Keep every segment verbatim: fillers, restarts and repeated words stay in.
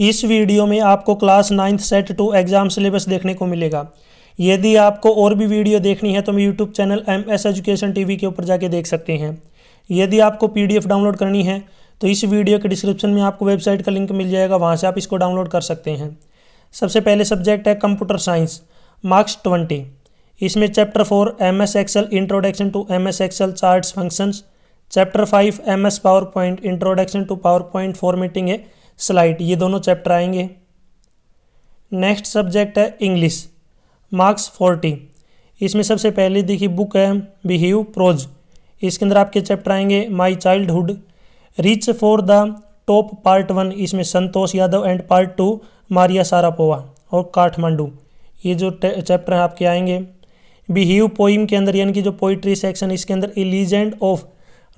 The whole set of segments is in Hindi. इस वीडियो में आपको class ninth set two exam syllabus देखने को मिलेगा। यदि आपको और भी वीडियो देखनी है तो मेरे YouTube channel M S education T V के ऊपर जाके देख सकते हैं। यदि आपको पी डी एफ डाउनलोड करनी है तो इस वीडियो के डिस्क्रिप्शन में आपको वेबसाइट का लिंक मिल जाएगा, वहाँ से आप इसको डाउनलोड कर सकते हैं। सबसे पहले सब्जेक्ट है कंप्यूटर साइंस, मार्क्स ट्वेंटी। इसमें chapter four M S Excel, introduction to M S Excel, charts, functions. Chapter five M S PowerPoint, introduction to PowerPoint, formatting है स्लाइड, ये दोनों चैप्टर आएंगे। नेक्स्ट सब्जेक्ट है इंग्लिश, मार्क्स फोर्टी। इसमें सबसे पहले देखिए बुक है बिहेव प्रोज, इसके अंदर आपके चैप्टर आएंगे my childhood, reach for the top part one, इसमें Santosh Yadav and part two Maria Sharapova और काठमांडू, ये जो चैप्टर हैं आपके आएंगे। बिहेव पोइम के अंदर यानी कि जो पोइट्री सेक्शन, इसके अंदर a legend of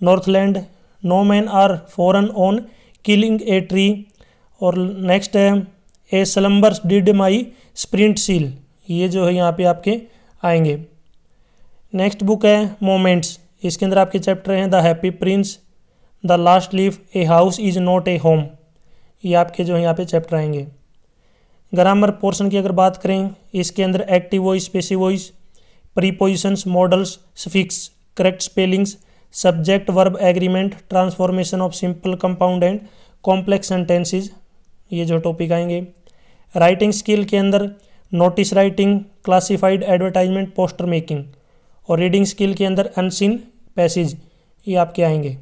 Northland, no man are foreign on killing a tree, और नेक्स्ट है a slumbers did my spirit seal, ये जो है यहाँ पे आपके आएंगे। नेक्स्ट बुक है मोमेंट्स, इसके अंदर आपके चैप्टर हैं the happy prince, the last leaf, a house is not a home, ये आपके जो है यहाँ पे चैप्टर आएंगे। ग्रामर पोर्शन की अगर बात करें, इसके अंदर active voice, passive voice, prepositions, modals, suffix, correct spellings, subject verb agreement, transformation of simple compound and complex sentences, ये जो टॉपिक आएंगे। राइटिंग स्किल के अंदर notice writing, classified advertisement, poster making, और रीडिंग स्किल के अंदर अनसीन पैसेज, ये आपके आएंगे।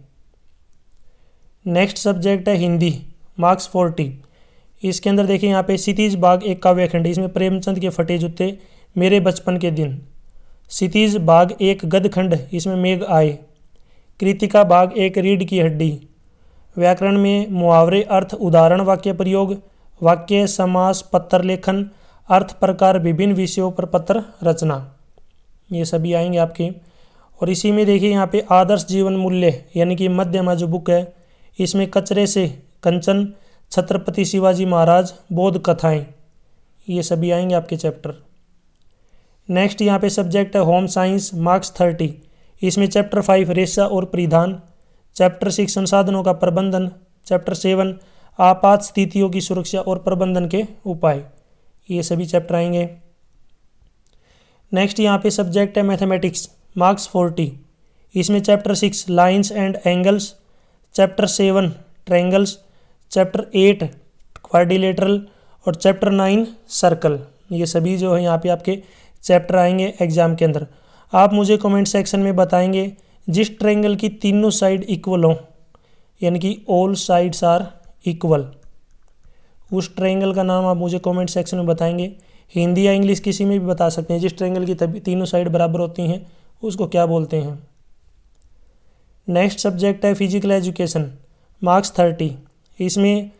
नेक्स्ट सब्जेक्ट है हिंदी, मार्क्स फोर्टी। इसके अंदर देखिए यहाँ पे क्षितिज बाग एक काव्यखंड, इसमें प्रेमचंद के फटे जूते, मेरे बचपन के दिन, क्षितिज बाग एक गदखंड, इसमें मेघ आए, कृतिका बाग एक रीढ़ की हड्डी, व्याकरण में मुहावरे, अर्थ, उदाहरण, वाक्य प्रयोग, वाक्य, समास, पत्र लेखन, अर्थ प्रकार, विभिन्न विषयों पर पत्र रचना, ये सभी आएंगे आपके। और इसी में देखिए यहाँ पे आदर्श जीवन मूल्य यानी कि मध्यमा जो बुक है, इसमें कचरे से कंचन, छत्रपति शिवाजी महाराज, बोध कथाएं, ये सभी आएंगे आपके चैप्टर। नेक्स्ट यहाँ पे सब्जेक्ट है होम साइंस, मार्क्स थर्टी। इसमें चैप्टर फाइव रेशा और परिधान, चैप्टर सिक्स संसाधनों का प्रबंधन, चैप्टर सेवन आपात स्थितियों की सुरक्षा और प्रबंधन के उपाय, ये सभी चैप्टर आएंगे। नेक्स्ट यहाँ पे सब्जेक्ट है मैथमेटिक्स, मार्क्स फोर्टी। इसमें chapter six lines and angles, chapter seven triangles, chapter eight quadrilateral, और चैप्टर नाइन सर्कल, ये सभी जो है यहाँ पे आपके चैप्टर आएंगे एग्जाम के अंदर। आप मुझे कमेंट सेक्शन में बताएंगे जिस ट्रायंगल की तीनों साइड इक्वल हो, यानी कि ऑल साइड्स आर इक्वल, उस ट्रायंगल का नाम आप मुझे कमेंट सेक्शन में बताएंगे। हिंदी या इंग्लिश किसी में भी बता सकते हैं। जिस ट्रायंगल की तभी तीनों साइड बराबर होती हैं उसको क्या बोलते हैं। नेक्स्ट सब्जेक्ट है फिजिकल एजुकेशन, मार्क्स थर्टी। इसमें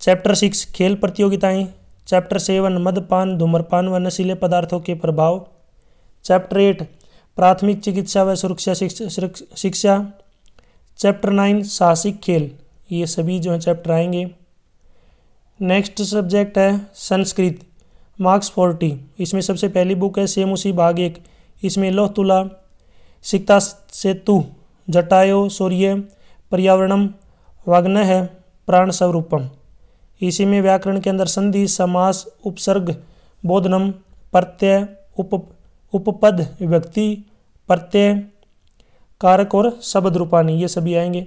चैप्टर सिक्स खेल प्रतियोगिताएं, चैप्टर सेवन मदपान, धूम्रपान व नशीले पदार्थों के प्रभाव, चैप्टर एट प्राथमिक चिकित्सा व सुरक्षा शिक्षा, चैप्टर नाइन साहसिक खेल, ये सभी जो हैं चैप्टर आएंगे। नेक्स्ट सब्जेक्ट है संस्कृत, मार्क्स फोर्टी। इसमें सबसे पहली बुक है सेमुशी भाग एक, इसमें लोह तुला, सिक्ता सेतु, जटायो सूर्य, पर्यावरणम, वाग्न है, प्राण स्वरूपम। इसी में व्याकरण के अंदर संधि, समास, उपसर्ग, बोधनम, प्रत्यय, उप उपपद, विभक्ति, प्रत्यय, कारक और शब्द रूपाणी, ये सभी आएंगे।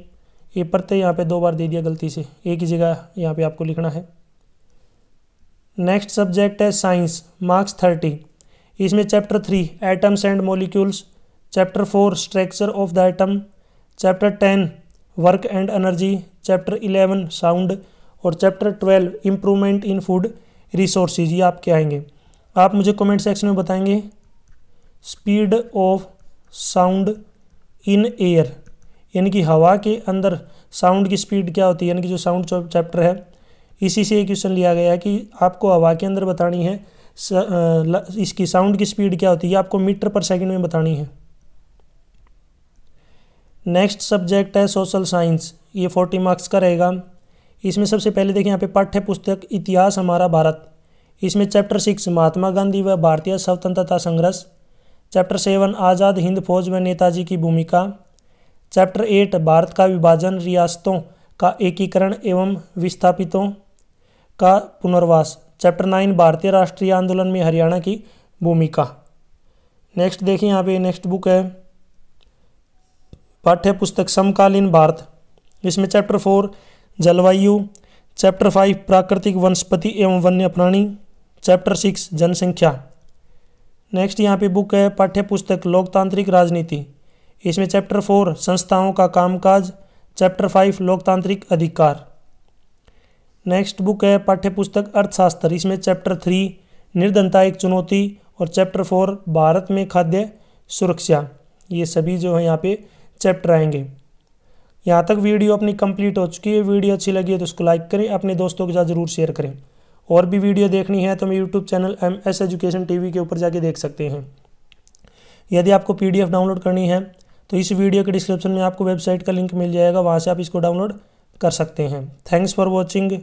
ये प्रत्यय यहाँ पे दो बार दे दिया गलती से, एक ही जगह यहाँ पे आपको लिखना है। नेक्स्ट सब्जेक्ट है साइंस, मार्क्स थर्टी। इसमें chapter three atoms and molecules, chapter four structure of the atom, chapter ten work and energy, chapter eleven sound, और chapter twelve improvement in food resources, ये आपके आएंगे। आप मुझे कमेंट सेक्शन में बताएंगे speed of sound in air, यानी कि हवा के अंदर साउंड की स्पीड क्या होती है, यानी कि जो साउंड चैप्टर है इसी से ये क्वेश्चन लिया गया है कि आपको हवा के अंदर बतानी है इसकी साउंड की स्पीड क्या होती है, आपको मीटर पर सेकंड में बतानी है। नेक्स्ट सब्जेक्ट है सोशल साइंस, ये फोर्टी मार्क्स का रहेगा। इसमें सबसे पहले देखिए यहाँ पे पाठ्य पुस्तक इतिहास हमारा भारत, इसमें चैप्टर सिक्स महात्मा गांधी व भारतीय स्वतंत्रता संघर्ष, चैप्टर सेवन आज़ाद हिंद फौज में नेताजी की भूमिका, चैप्टर एट भारत का विभाजन, रियासतों का एकीकरण एवं विस्थापितों, का पुनर्वास। चैप्टर नाइन भारतीय राष्ट्रीय आंदोलन में हरियाणा की भूमिका। नेक्स्ट देखें यहाँ पे नेक्स्ट बुक है पाठ्य पुस्तक समकालीन भारत, इसमें चैप्टर फोर जलवायु, चैप्टर फाइव प्राकृतिक वनस्पति एवं वन्य प्राणी, चैप्टर सिक्स जनसंख्या। नेक्स्ट यहाँ पे बुक है पाठ्य पुस्तक लोकतांत्रिक राजनीति, इसमें चैप्टर फोर संस्थाओं का कामकाज, चैप्टर फाइव लोकतांत्रिक अधिकार। नेक्स्ट बुक है पाठ्य पुस्तक अर्थशास्त्र, इसमें चैप्टर थ्री निर्धनता एक चुनौती और चैप्टर फोर भारत में खाद्य सुरक्षा। ये सभी जो है यहाँ पे चैप्टर आएंगे। यहाँ तक वीडियो अपनी कंप्लीट हो चुकी है। वीडियो अच्छी लगी है तो उसको लाइक करें, अपने दोस्तों के साथ जरूर शेयर करें। और भी वीडियो देखनी है तो मेरे YouTube channel M S education TV के ऊपर जाके देख सकते हैं। यदि आपको पीडीएफ डाउनलोड करनी है तो इस वीडियो के डिस्क्रिप्शन में आपको वेबसाइट का लिंक मिल जाएगा, वहाँ से आप इसको डाउनलोड कर सकते हैं। Thanks for watching.